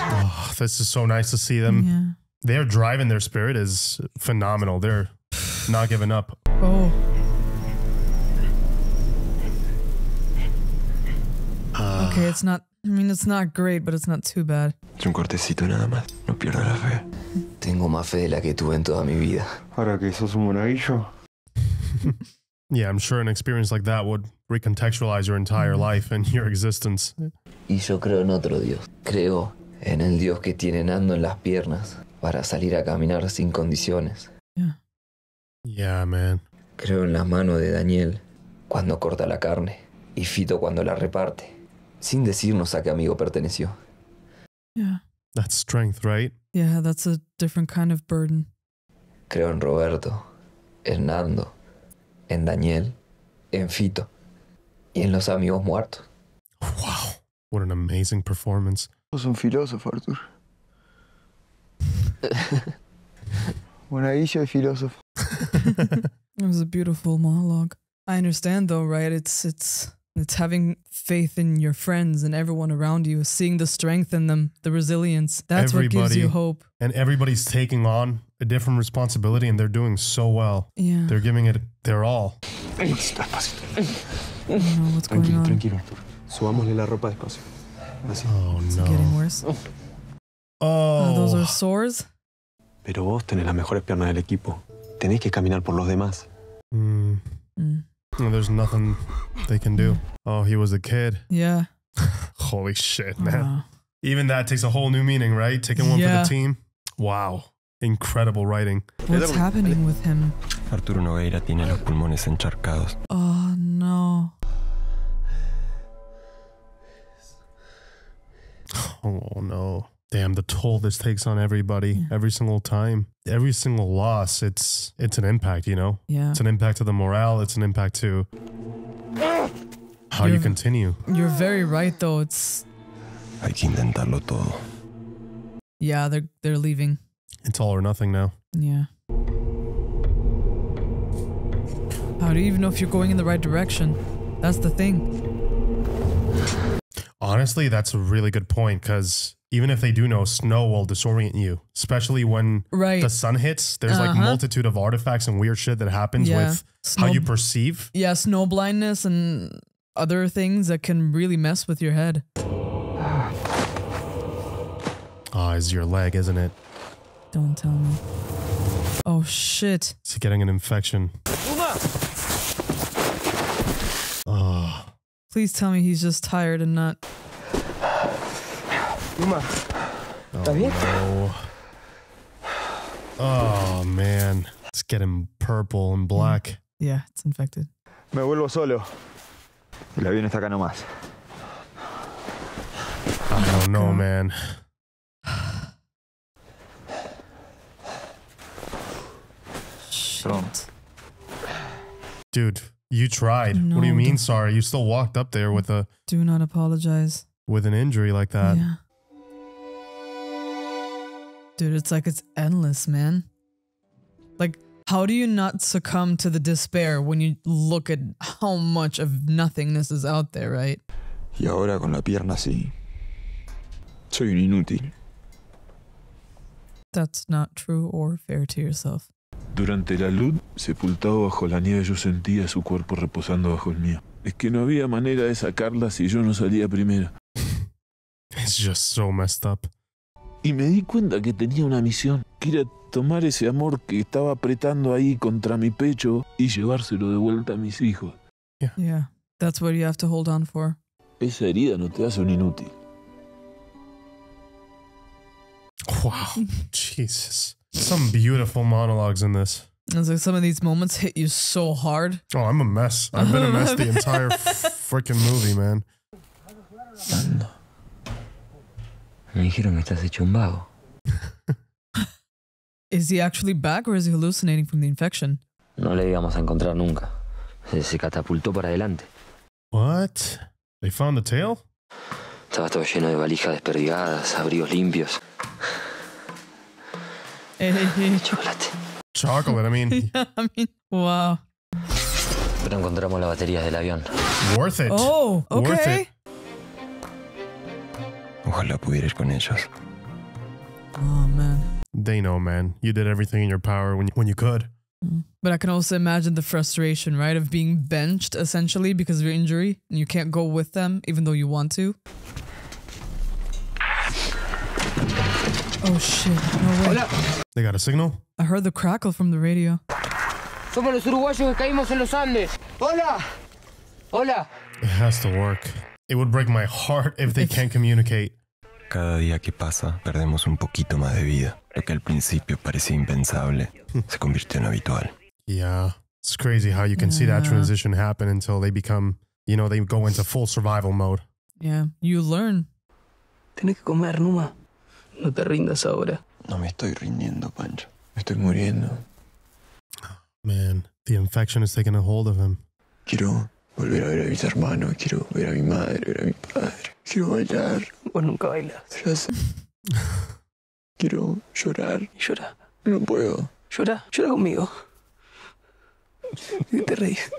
Oh, this is so nice to see them. Yeah. Their drive and their spirit is phenomenal. They're not giving up. Oh. Okay, it's not, I mean, it's not great, but it's not too bad. Es un cortecito nada más. No pierdo la fe. Tengo más fe de la que tuve en toda mi vida. Ahora que sos un monaguillo. Yeah, I'm sure an experience like that would recontextualize your entire life and your existence. Y yo creo en otro Dios. Creo en el Dios que tiene Nando en las piernas para salir a caminar sin condiciones. Yeah. Yeah, man. Creo en las manos de Daniel cuando corta la carne y Fito cuando la reparte, sin decirnos a qué amigo perteneció. Yeah. That's strength, right? Yeah, that's a different kind of burden. Creo en Roberto, en Nando, en Daniel, en Fito y en los amigos muertos. Wow. What an amazing performance. Sos un filósofo, Arturo. Monaguillo y filósofo. It was a beautiful monologue. I understand, though, right? It's having faith in your friends and everyone around you, seeing the strength in them, the resilience. That's what gives you hope. And everybody's taking on a different responsibility, and they're doing so well. Yeah. They're giving it their all. I don't know what's going on. Tranquilo, Arturo. Subámosle la ropa despacio. Oh, no. It's getting worse. Oh. Oh, those are sores. Pero vos tenés las mejores piernas del equipo. Tenés que caminar por los demás. There's nothing they can do. Oh, he was a kid. Yeah. Holy shit, man. Even that takes a whole new meaning, right? Taking one for the team. Wow. Incredible writing. What's happening with him? Arturo Nogueira tiene los pulmones encharcados. Oh, no. Oh no. Damn, the toll this takes on everybody, every single time, every single loss, it's an impact, you know? Yeah. It's an impact to the morale, it's an impact to how you continue. You're very right, though, it's... Hay que intentarlo todo. Yeah, they're leaving. It's all or nothing now. Yeah. How do you even know if you're going in the right direction? That's the thing. Honestly, that's a really good point, because even if they do know, snow will disorient you, especially when the sun hits. There's like multitude of artifacts and weird shit that happens with how you perceive. Yeah, snow blindness and other things that can really mess with your head. Ah, it's your leg, isn't it? Don't tell me. Oh, shit. Is he getting an infection? Oh. Please tell me he's just tired and not. Oh, no. Oh man, it's getting purple and black. Yeah, it's infected. Me vuelvo solo. El avión está acá nomás. I don't know, man. Shit. Dude. You tried. No, what do you mean, sorry? You still walked up there with a... Do not apologize. With an injury like that. Yeah. Dude, it's like it's endless, man. Like, how do you not succumb to the despair when you look at how much of nothingness is out there, right? Y ahora con la pierna así. Soy un inútil. That's not true or fair to yourself. Durante la luz, sepultado bajo la nieve, yo sentía su cuerpo reposando bajo el mío. Es que no había manera de sacarla si yo no salía primero. It's just so messed up. Y me di cuenta que tenía una misión, que era tomar ese amor que estaba apretando ahí contra mi pecho y llevárselo de vuelta a mis hijos. Yeah. Yeah, that's what you have to hold on for. Esa herida no te hace un inútil. Wow, Jesus. Some beautiful monologues in this. It's like some of these moments hit you so hard. Oh, I'm a mess. I've been a mess the entire freaking movie, man. Nando. Me dijeron me estás hecho un vago. Is he actually back or is he hallucinating from the infection? No le íbamos a encontrar nunca. Se catapultó para adelante. What? They found the tail? Estaba todo lleno de valijas desperdigadas, abrigos limpios. Chocolate. Chocolate, I mean. Yeah, I mean, wow. Pero encontramos las baterías del avión. Worth it. Oh, okay. Worth it. Ojalá pudieras con ellos. Oh, man. They know, man. You did everything in your power when you could. But I can also imagine the frustration, right? Of being benched, essentially, because of your injury. And you can't go with them, even though you want to. Oh, shit. No way. They got a signal? I heard the crackle from the radio. Somos los uruguayos que caímos en los Andes. Hola. Hola. It has to work. It would break my heart if they can't communicate. Cada día que pasa, perdemos un poquito más de vida. Lo que al principio parecía impensable, se convirtió en habitual. Yeah. It's crazy how you can see that transition happen until they become, you know, they go into full survival mode. Yeah. You learn. Tienes que comer, Numa. No te rindas ahora. No me estoy rindiendo, Pancho. Me estoy muriendo. Man, the infection is taking a hold of him. Quiero volver a ver a mis hermanos. Quiero ver a mi madre, ver a mi padre. Quiero bailar. Vos nunca bailas. Ya sé. Quiero llorar. Llora. No puedo. Llora. Llora conmigo. Y te reís.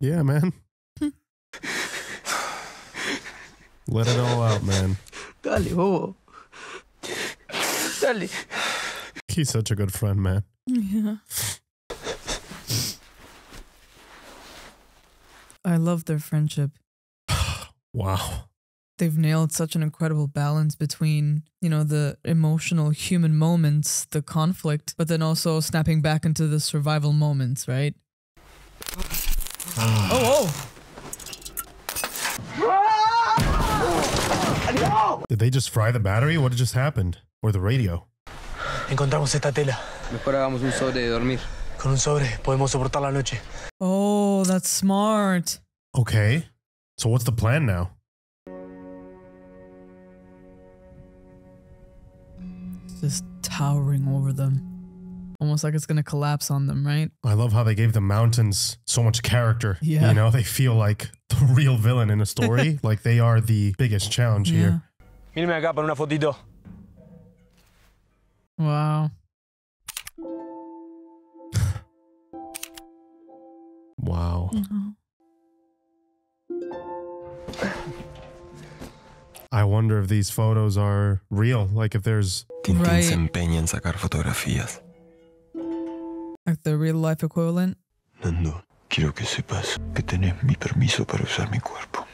Yeah, man. Let it all out, man. Dale, bobo. Dale. He's such a good friend, man. Yeah. I love their friendship. Wow. They've nailed such an incredible balance between, you know, the emotional human moments, the conflict, but then also snapping back into the survival moments, right? Oh, oh! No! Did they just fry the battery? What just happened? Or the radio? Encontramos esta tela. Mejor hagamos un sobre de dormir. Con un sobre podemos soportar la noche. Oh, that's smart. Okay. So what's the plan now? It's just towering over them. Almost like it's going to collapse on them, right? I love how they gave the mountains so much character. Yeah. You know, they feel like the real villain in a story. Like they are the biggest challenge here. Mírame acá para una fotito. Wow. Wow. I wonder if these photos are real, like if there's... Tintin se empeña en sacar fotografías. Like the real life equivalent? Nando, quiero que sepas que tenés mi permiso para usar mi cuerpo.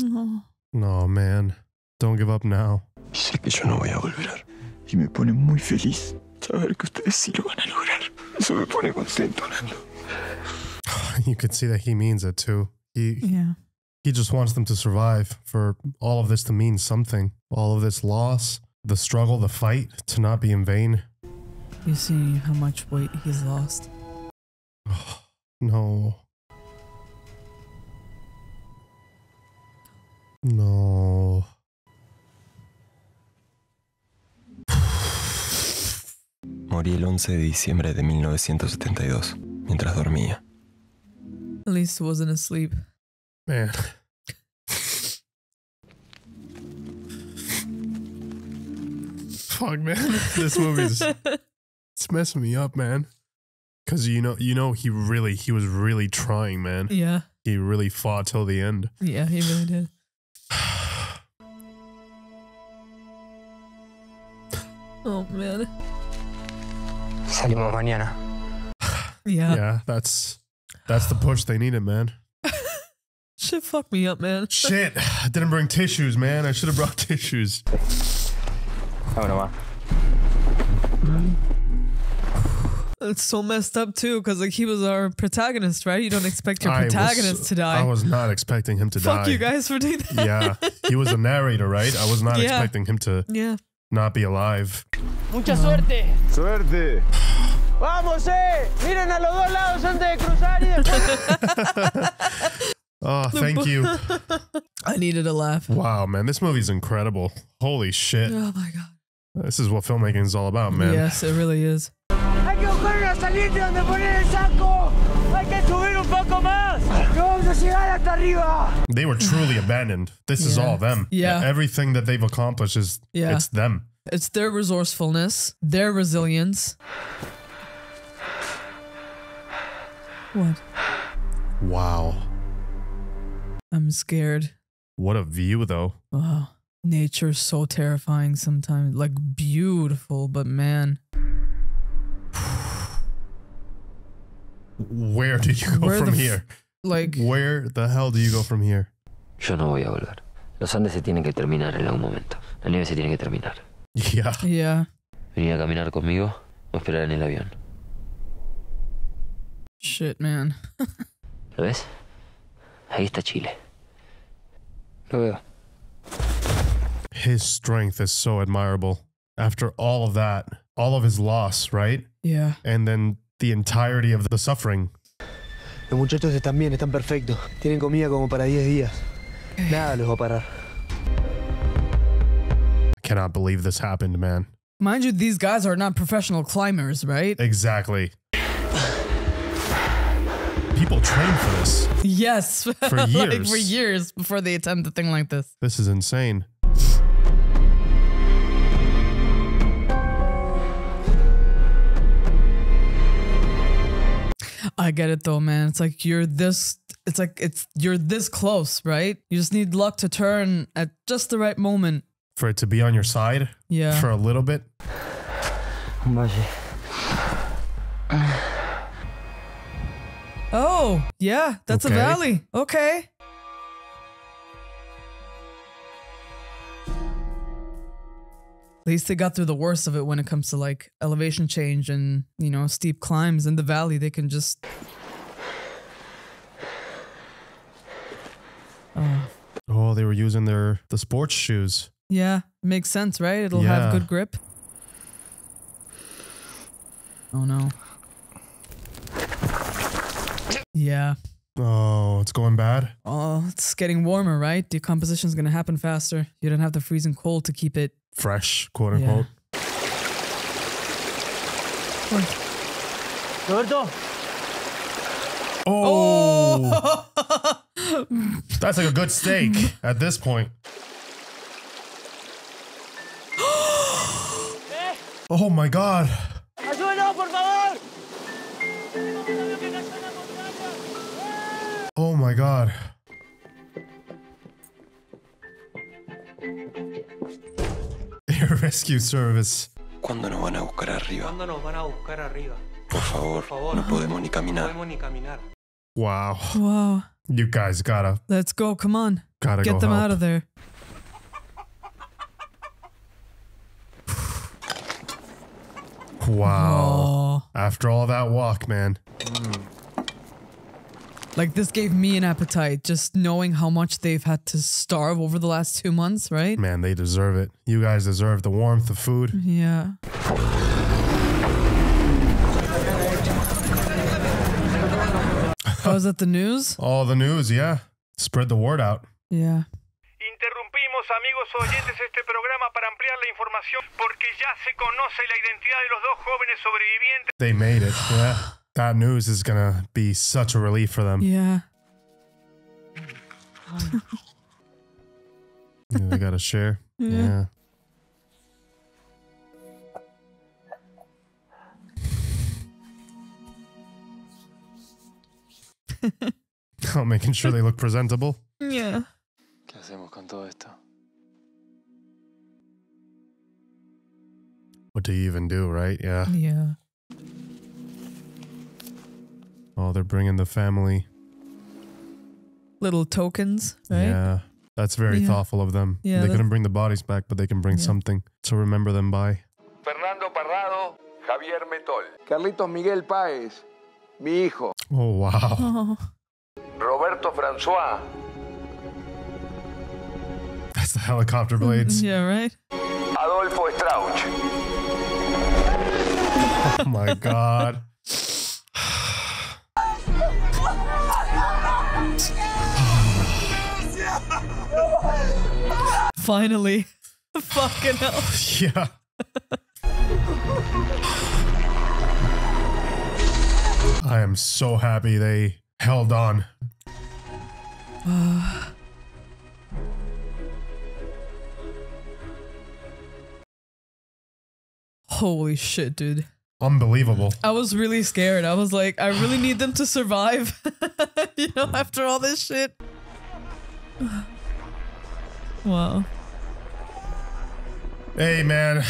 No, oh, man. Don't give up now. Sé que yo no voy a volver. Y me pone muy feliz saber que ustedes sí lo van a lograr. Eso me pone contento, Nando. You could see that he means it too. He just wants them to survive, for all of this to mean something. All of this loss, the struggle, the fight, to not be in vain. You see how much weight he's lost. Oh, no. No. Morí el 11 de diciembre de 1972, mientras dormía. At least he wasn't asleep. Man. Fuck, man. This movie's... It's messing me up, man. Because, you know, he was really trying, man. Yeah. He really fought till the end. Yeah, he really did. Oh, man. Salimos mañana. Yeah. Yeah, that's the push they needed, man. Shit fucked me up, man. Shit. I didn't bring tissues, man. I should have brought tissues. It's so messed up too, because like he was our protagonist, right? You don't expect your protagonist to die. I was not expecting him to die. Fuck you guys for doing that. Yeah, he was a narrator, right? I was not expecting him to not be alive. Mucha suerte. Suerte. Vamos, eh! Miren a los dos lados antes de cruzar y después. Oh, thank you. I needed a laugh. Wow, man, this movie's incredible. Holy shit. Oh my god. This is what filmmaking is all about, man. Yes, it really is. They were truly abandoned. This is all them. Yeah. Everything that they've accomplished is it's them. It's their resourcefulness, their resilience. What? Wow. I'm scared. What a view, though. Oh, nature's so terrifying sometimes. Like, beautiful, but man. Where do you go from here? Like, where the hell do you go from here? Yo no voy a volver. Los Andes se tienen que terminar en algún momento. La nieve se tiene que terminar. Yeah. Yeah. Venir a caminar conmigo o esperar en el avión. Shit, man. ¿Lo ves? Ahí está Chile. Lo veo. His strength is so admirable. After all of that, all of his loss, right? Yeah. And then the entirety of the suffering. Los muchachos están bien, están perfectos. Tienen comida como para 10 días. Nada los va a parar. I cannot believe this happened, man. Mind you, these guys are not professional climbers, right? Exactly. People train for this. Yes. For years. Like for years before they attempt a thing like this. This is insane. I get it though, man. It's like you're this you're this close, right? You just need luck to turn at just the right moment. For it to be on your side? Yeah. For a little bit. Oh, yeah, that's a valley. Okay. At least they got through the worst of it when it comes to like elevation change and, you know, steep climbs in the valley. They can just. Oh, they were using the sports shoes. Yeah, makes sense, right? It'll have good grip. Oh, no. Yeah. Oh, it's going bad. Oh, it's getting warmer, right? Decomposition is going to happen faster. You don't have the freezing cold to keep it fresh, quote unquote. Roberto. Oh, that's like a good steak at this point. Oh my god. Oh my god. Air Rescue Service. ¿Cuándo nos van a buscar arriba? ¿Cuándo nos van a buscar arriba? Por favor, no podemos ni caminar. Wow. Wow. You guys gotta. Let's go, come on. Gotta get them out of there. Wow. Oh. After all that walk, man. Like, this gave me an appetite, just knowing how much they've had to starve over the last 2 months, right? Man, they deserve it. You guys deserve the warmth, the food. Yeah. Oh, is that the news? Oh, the news, yeah. Spread the word out. Yeah. Interrumpimos, amigos oyentes, este programa para ampliar la información porque ya se conoce la identidad de los dos jóvenes sobrevivientes. They made it, yeah. That news is gonna be such a relief for them. Yeah. They gotta share. Yeah. Oh, making sure they look presentable. Yeah. ¿Qué hacemos con todo esto? What do you even do, right? Yeah. Yeah. Oh, they're bringing the family. Little tokens, right? Yeah. That's very thoughtful of them. Yeah, they couldn't bring the bodies back, but they can bring something to remember them by. Fernando Parrado, Javier Metol. Carlitos Miguel Paez, mi hijo. Oh, wow. Oh. Roberto François. That's the helicopter blades. Yeah, right? Adolfo Strauch. Oh, my God. Finally. Fucking hell. Yeah. I am so happy they held on. Holy shit, dude. Unbelievable. I was really scared. I was like, I really need them to survive. You know, after all this shit. Wow. Hey, man.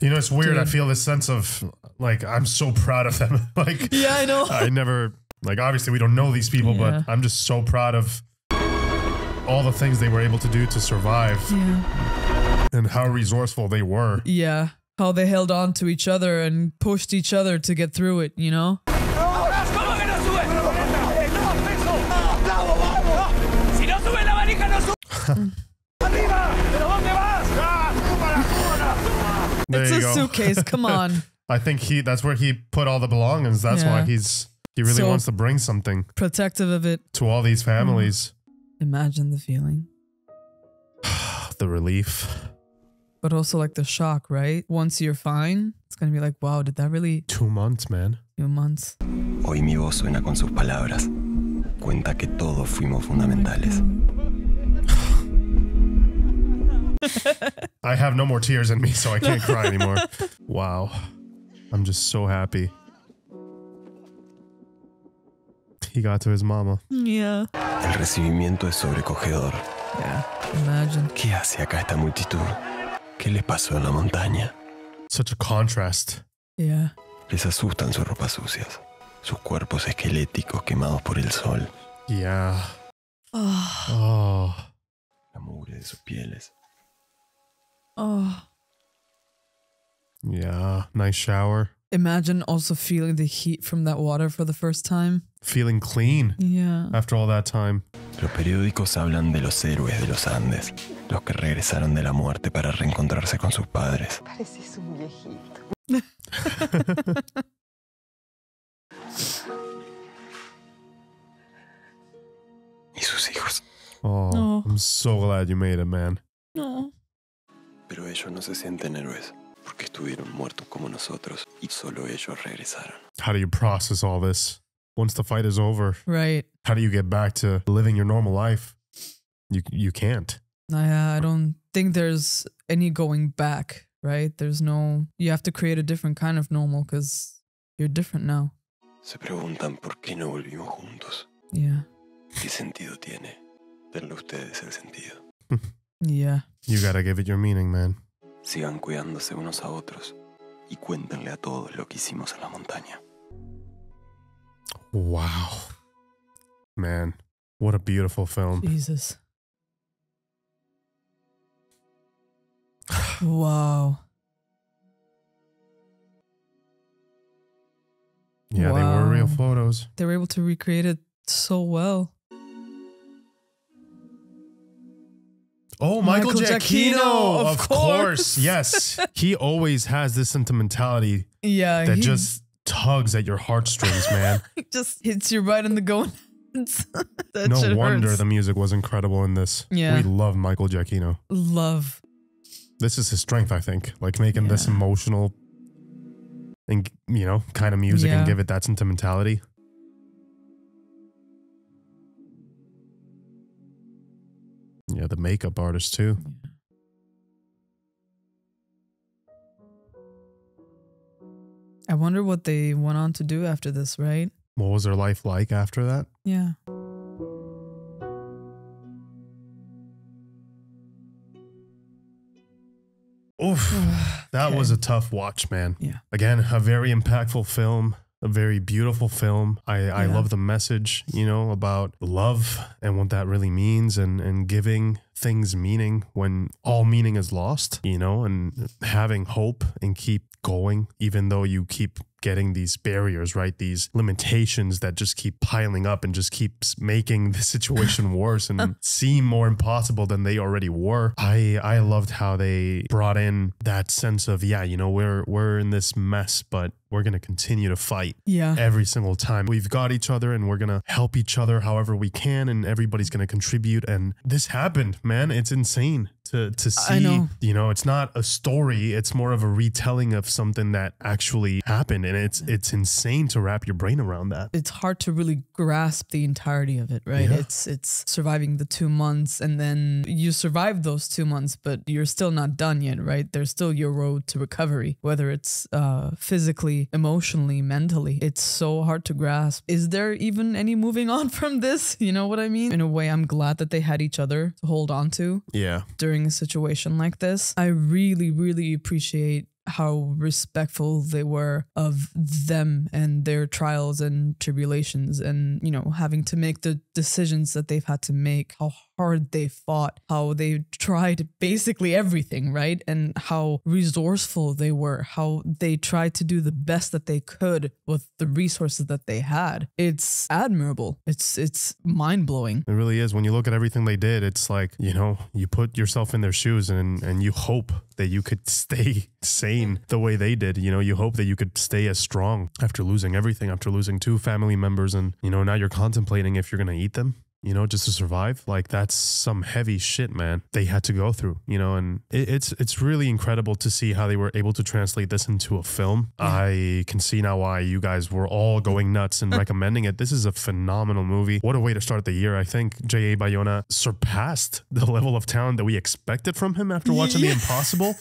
You know, it's weird. Dude. I feel this sense of, like, I'm so proud of them. Like, yeah, I know. I never, like, obviously we don't know these people, but I'm just so proud of all the things they were able to do to survive. Yeah. And how resourceful they were. Yeah. How they held on to each other and pushed each other to get through it, you know? It's a suitcase. Come on. I think that's where he put all the belongings. That's why he really wants to bring something protective of it to all these families. Imagine the feeling, the relief, but also like the shock, right? Once you're fine, it's gonna be like, wow, did that really? 2 months, man. 2 months. Hoy mi voz suena con sus palabras. Cuenta que todos fuimos fundamentales. I have no more tears in me, so I can't cry anymore. Wow. I'm just so happy. He got to his mama. Yeah. El recibimiento es sobrecogedor. Yeah, imagine. ¿Qué hace acá esta multitud? ¿Qué les pasó en la montaña? Such a contrast. Yeah. Les asustan sus ropas sucias. Sus cuerpos esqueléticos quemados por el sol. Yeah. Oh. La mugre de sus pieles. Oh. Yeah, nice shower. Imagine also feeling the heat from that water for the first time. Feeling clean. Yeah. After all that time. Los periódicos hablan de los héroes de los Andes, los que regresaron de la muerte para reencontrarse con sus padres. Pareces un viejito. Y sus hijos. Oh, I'm so glad you made it, man. No. Pero ellos no se sienten héroes porque estuvieron muertos como nosotros y solo ellos regresaron. How do you process all this once the fight is over? Right. How do you get back to living your normal life? You can't. I don't think there's any going back, right? There's no, you have to create a different kind of normal because you're different now. Se preguntan por qué no volvimos juntos. Yeah. ¿Qué sentido tiene? Denle ustedes el sentido. Yeah. You gotta give it your meaning, man. Sigan cuidándose unos a otros y cuéntenle a todos lo que hicimos en la montaña. Wow. Man, what a beautiful film. Jesus. Wow. Yeah, they were real photos. They were able to recreate it so well. Oh, Michael Giacchino, of course. Yes. He always has this sentimentality that just tugs at your heartstrings, man. It just hits you right in the gonads. No wonder the music was incredible in this. Yeah. We love Michael Giacchino. Love. This is his strength, I think. Like making this emotional and, you know, kind of music and give it that sentimentality. Yeah, the makeup artist too. I wonder what they went on to do after this, right? What was their life like after that? Yeah. Oof. That was a tough watch, man. Yeah. Again, a very impactful film. a very beautiful film. I love the message, you know, about love and what that really means, and giving things meaning when all meaning is lost, you know, and having hope and keep going, even though you keep getting these barriers, right? These limitations that just keep piling up and just keeps making the situation worse and seem more impossible than they already were. I loved how they brought in that sense of, yeah, you know, we're in this mess, but we're going to continue to fight every single time. We've got each other and we're going to help each other however we can, and everybody's going to contribute. And this happened, man. It's insane to see, you know, it's not a story. It's more of a retelling of something that actually happened. And it's insane to wrap your brain around that. It's hard to really grasp the entirety of it, right? Yeah. It's surviving the 2 months, and then you survive those 2 months, but you're still not done yet, right? There's still your road to recovery, whether it's physically, emotionally, mentally. It's so hard to grasp. Is there even any moving on from this? You know what I mean? In a way, I'm glad that they had each other to hold on to. Yeah. During a situation like this, I really, really appreciate how respectful they were of them and their trials and tribulations, and, you know, having to make the decisions that they've had to make, how hard they fought, how they tried basically everything, right? And how resourceful they were, how they tried to do the best that they could with the resources that they had. It's admirable. It's mind-blowing. It really is. When you look at everything they did, it's like, you know, you put yourself in their shoes, and you hope that you could stay sane the way they did. You know, you hope that you could stay as strong after losing everything, after losing 2 family members, and, you know, now you're contemplating if you're going to eat them, you know, just to survive. Like, that's some heavy shit, man, they had to go through, you know, and it's really incredible to see how they were able to translate this into a film. Yeah. I can see now why you guys were all going nuts and recommending it. This is a phenomenal movie. What a way to start the year. I think J.A. Bayona surpassed the level of talent that we expected from him after watching The Impossible.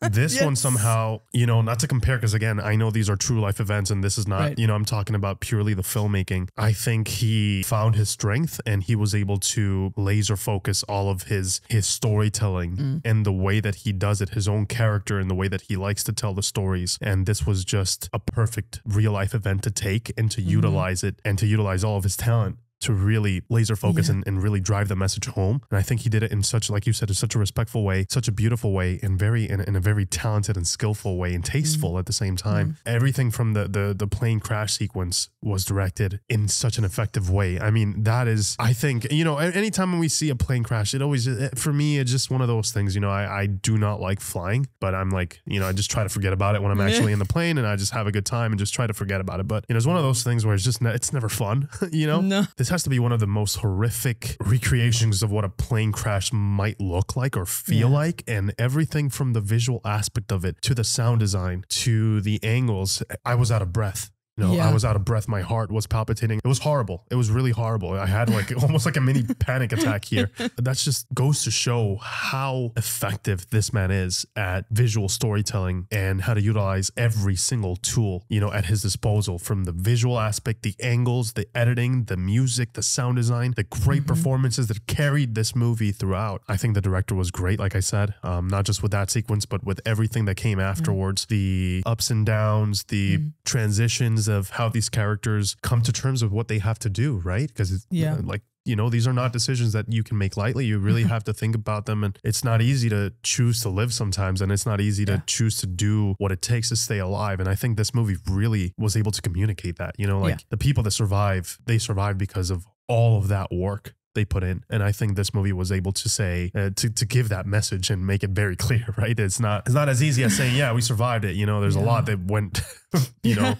This one somehow, you know, not to compare, because again, I know these are true life events and this is not, you know, I'm talking about purely the filmmaking. I think he found his strength and he was able to laser focus all of his storytelling and the way that he does it, his own character and the way that he likes to tell the stories. And this was just a perfect real life event to take and to utilize it and to utilize all of his talent to really laser focus and really drive the message home. And I think he did it in such, like you said, in such a respectful way, such a beautiful way, and in a very talented and skillful way, and tasteful at the same time. Everything from the plane crash sequence was directed in such an effective way. I mean, that is, I think, you know, anytime when we see a plane crash, it always, for me, it's just one of those things, you know, I do not like flying, but I'm like, you know, I just try to forget about it when I'm actually in the plane, and I just have a good time and just try to forget about it. But, you know, it's one of those things where it's just, it's never fun, you know? No. This has to be one of the most horrific recreations of what a plane crash might look like or feel like, and everything from the visual aspect of it to the sound design to the angles. I was out of breath. You know, I was out of breath. My heart was palpitating. It was horrible. It was really horrible. I had like almost like a mini panic attack here. That just goes to show how effective this man is at visual storytelling and how to utilize every single tool, you know, at his disposal, from the visual aspect, the angles, the editing, the music, the sound design, the great performances that carried this movie throughout. I think the director was great, like I said, not just with that sequence, but with everything that came afterwards, the ups and downs, the transitions, of how these characters come to terms with what they have to do, right? Because it's like, you know, these are not decisions that you can make lightly. You really have to think about them. And it's not easy to choose to live sometimes. And it's not easy to choose to do what it takes to stay alive. And I think this movie really was able to communicate that, you know, like the people that survive, they survive because of all of that work they put in. And I think this movie was able to say, to give that message and make it very clear, right? It's not as easy as saying, yeah, we survived it. You know, there's a lot that went, you know,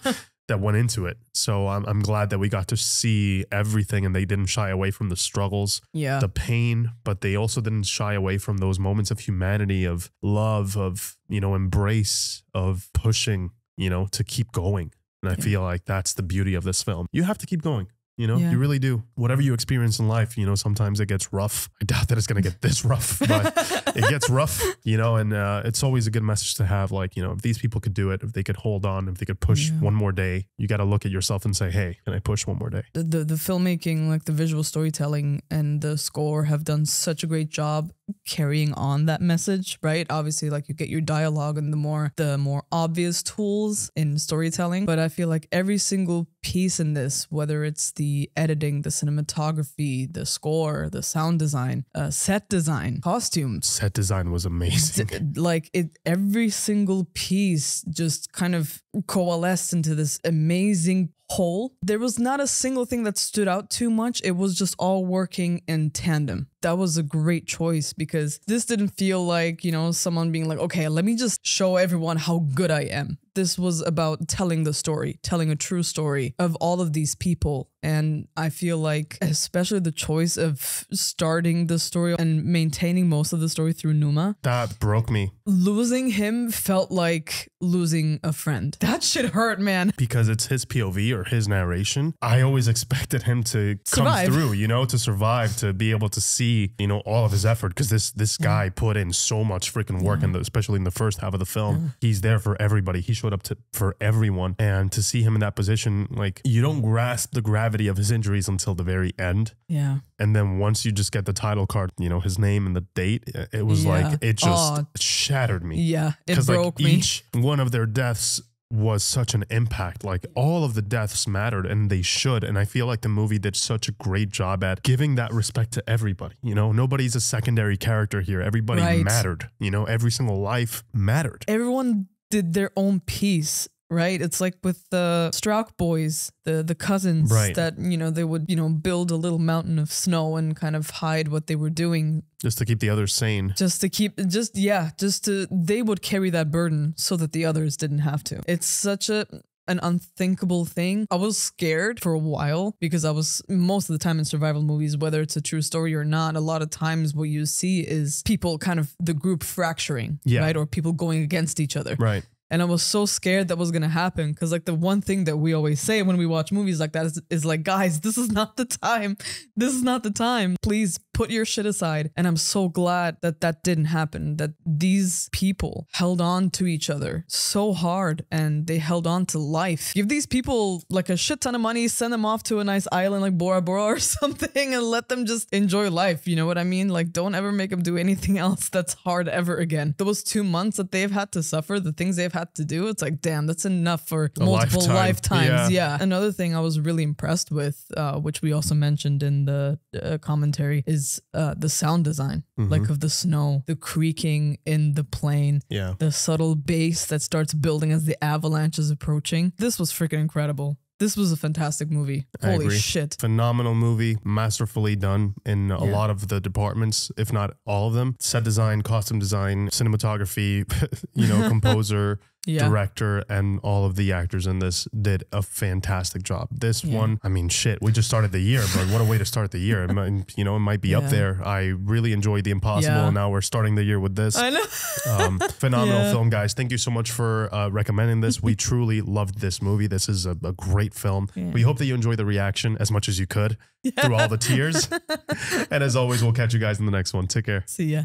that went into it. So I'm glad that we got to see everything, and they didn't shy away from the struggles, the pain, but they also didn't shy away from those moments of humanity, of love, of, you know, embrace, of pushing, you know, to keep going. And I feel like that's the beauty of this film. You have to keep going. You know, you really do. Whatever you experience in life, you know, sometimes it gets rough. I doubt that it's going to get this rough, but it gets rough, you know, and it's always a good message to have. Like, you know, if these people could do it, if they could hold on, if they could push one more day, you got to look at yourself and say, hey, can I push one more day? The filmmaking, like the visual storytelling and the score have done such a great job carrying on that message, right? Obviously, like you get your dialogue and the more obvious tools in storytelling. But I feel like every single piece in this, whether it's the editing, the cinematography, the score, the sound design, set design, costumes. Set design was amazing. Like it, every single piece just kind of coalesced into this amazing whole. There was not a single thing that stood out too much. It was just all working in tandem. That was a great choice because this didn't feel like, you know, someone being like, okay, let me just show everyone how good I am. This was about telling the story, telling a true story of all of these people. And I feel like especially the choice of starting the story and maintaining most of the story through Numa. That broke me. Losing him felt like losing a friend. That shit hurt, man. Because it's his POV or his narration. I always expected him to come through, you know, to survive, to be able to see, you know, all of his effort. Because this guy put in so much freaking work, and especially in the first half of the film, he's there for everybody. He showed up for everyone, and to see him in that position, like you don't grasp the gravity of his injuries until the very end. Yeah. And then once you just get the title card, you know, his name and the date, it was like, it just shattered me. Yeah. It broke me. Each one of their deaths was such an impact. Like all of the deaths mattered, and they should. And I feel like the movie did such a great job at giving that respect to everybody. You know, nobody's a secondary character here. Everybody mattered, you know, every single life mattered. Everyone did their own piece, right? It's like with the Strauch boys, the cousins, that, you know, they would, you know, build a little mountain of snow and kind of hide what they were doing. Just to keep the others sane. Just to keep, they would carry that burden so that the others didn't have to. It's such an unthinkable thing. I was scared for a while because I was, most of the time in survival movies, whether it's a true story or not, a lot of times what you see is people kind of the group fracturing, right? Or people going against each other. Right. And I was so scared that was going to happen because like the one thing that we always say when we watch movies like that is like, guys, this is not the time. This is not the time. Please put your shit aside. And I'm so glad that that didn't happen, that these people held on to each other so hard and they held on to life. Give these people like a shit ton of money, send them off to a nice island like Bora Bora or something and let them just enjoy life. You know what I mean? Like don't ever make them do anything else that's hard ever again. Those 2 months that they've had to suffer, the things they've had to do, it's like, damn, that's enough for multiple lifetimes. Yeah. Another thing I was really impressed with, which we also mentioned in the commentary, is the sound design, like of the snow, the creaking in the plane, the subtle bass that starts building as the avalanche is approaching. This was freaking incredible. This was a fantastic movie. Holy shit. Phenomenal movie, masterfully done in a lot of the departments, if not all of them. Set design, costume design, cinematography, you know, composer, director, and all of the actors in this did a fantastic job. This one, I mean, shit, we just started the year, but what a way to start the year. It might, you know, it might be up there. I really enjoyed The Impossible. And now we're starting the year with this. I know. Phenomenal film, guys. Thank you so much for recommending this. We truly loved this movie. This is a great film. We hope that you enjoy the reaction as much as you could through all the tears. And as always, we'll catch you guys in the next one. Take care. See ya.